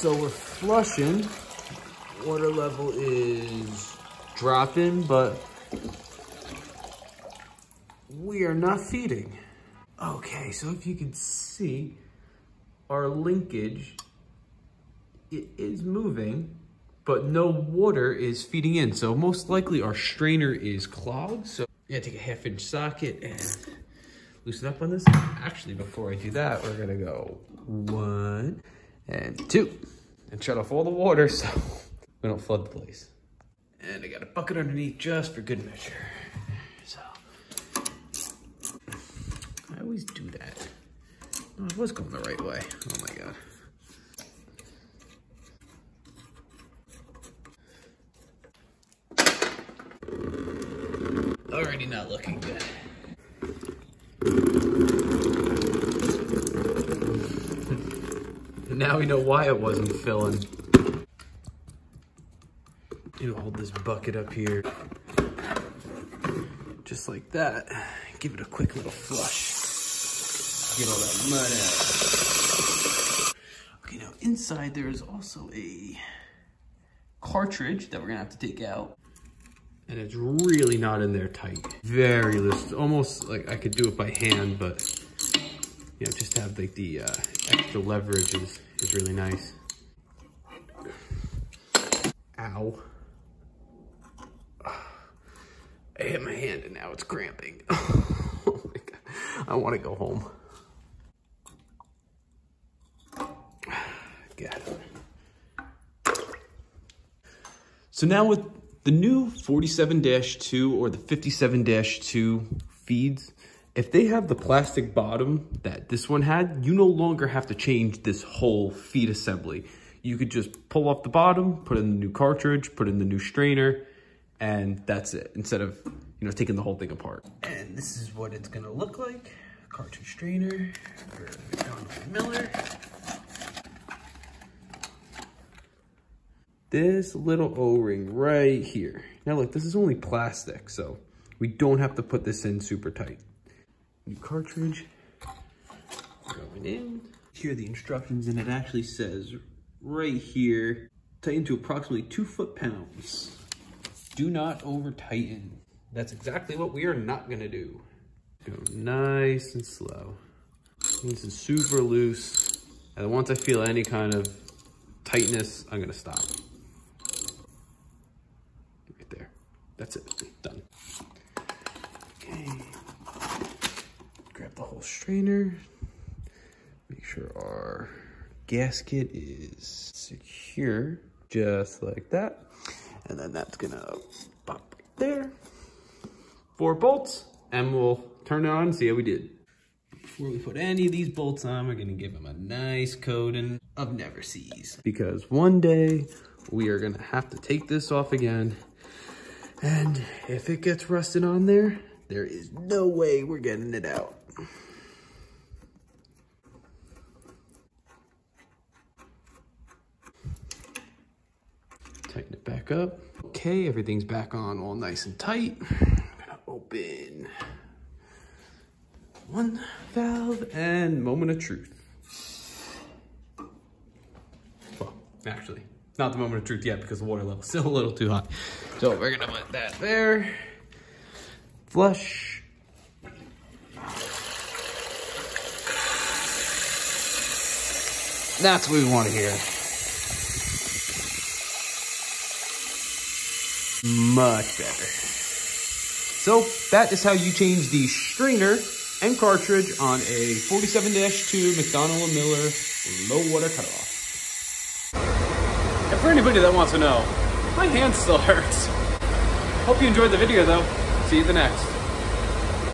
So we're flushing. Water level is dropping, but we are not feeding. Okay, so if you can see our linkage, it is moving, but no water is feeding in. So most likely our strainer is clogged. So yeah, take a half-inch socket and loosen up on this. Actually, before I do that, we're gonna go 1 and 2 and shut off all the water so we don't flood the place. And I got a bucket underneath just for good measure. So I always do that. Oh, it was going the right way. Oh my God. Already not looking good. And now we know why it wasn't filling. You hold this bucket up here, just like that. Give it a quick little flush. Get all that mud out. Okay, now inside there is also a cartridge that we're gonna have to take out. And it's really not in there tight. Very loose, almost like I could do it by hand, but you know, just to have like the extra leverage is really nice. Ow. I hit my hand and now it's cramping. Oh my God, I wanna go home. Got it. So now with the new 47-2 or the 57-2 feeds, if they have the plastic bottom that this one had, you no longer have to change this whole feed assembly. You could just pull off the bottom, put in the new cartridge, put in the new strainer, and that's it, instead of, you know, taking the whole thing apart. And this is what it's gonna look like. Cartridge strainer for McDonnell & Miller. This little O-ring right here. Now look, this is only plastic, so we don't have to put this in super tight. New cartridge, going in. Here are the instructions, and it actually says right here, tighten to approximately 2 foot-pounds. Do not over-tighten. That's exactly what we are not gonna do. Go nice and slow. This is super loose, and once I feel any kind of tightness, I'm gonna stop. That's it, done. Okay, grab the whole strainer. Make sure our gasket is secure, just like that. And then that's gonna pop right there. 4 bolts, and we'll turn it on and see how we did. Before we put any of these bolts on, we're gonna give them a nice coating of never-seize. Because one day, we are gonna have to take this off again. And if it gets rusted on there, there is no way we're getting it out. Tighten it back up. Okay, everything's back on all nice and tight. I'm gonna open one valve and moment of truth. Well, actually, not the moment of truth yet because the water level is still a little too high. So we're gonna put that there. Flush. That's what we want to hear. Much better. So that is how you change the strainer and cartridge on a 47-2 McDonnell & Miller low water cutoff. And for anybody that wants to know, my hand still hurts. Hope you enjoyed the video though. See you at the next.